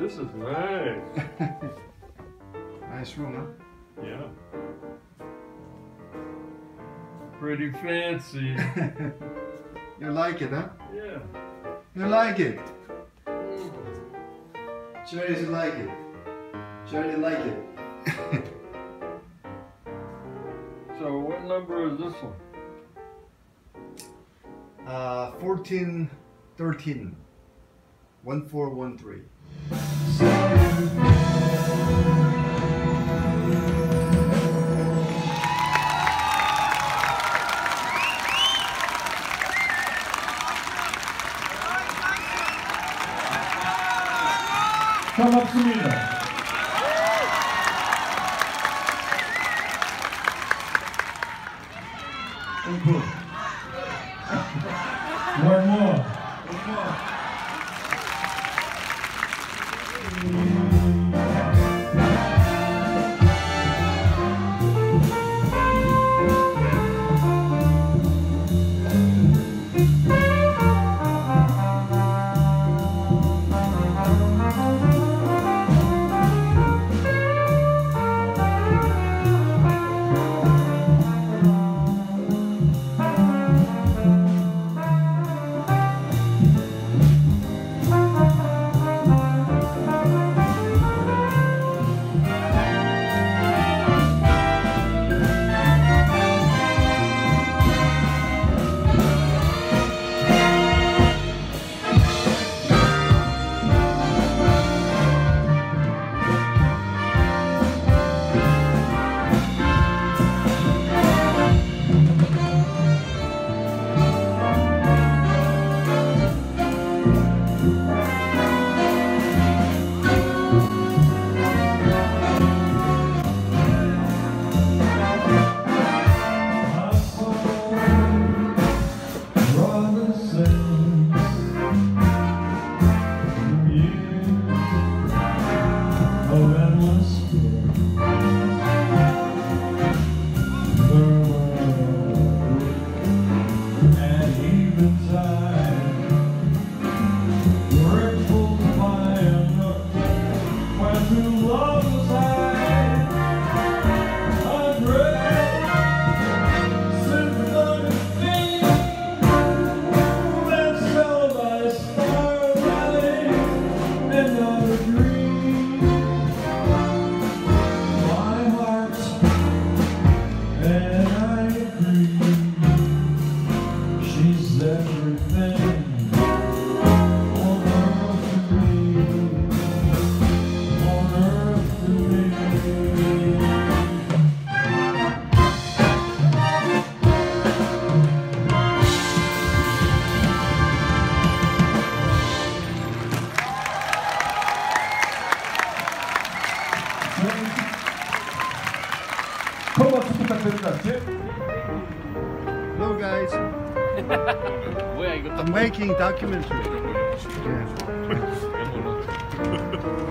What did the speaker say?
This is nice. Nice room, huh? Yeah. Pretty fancy. You like it, huh? Yeah. You like it? Mm. Charlie like it. Charlie like it. So what number is this one? 1413. 1413. 고맙습니다. Hello guys. I'm making documentary. Yeah.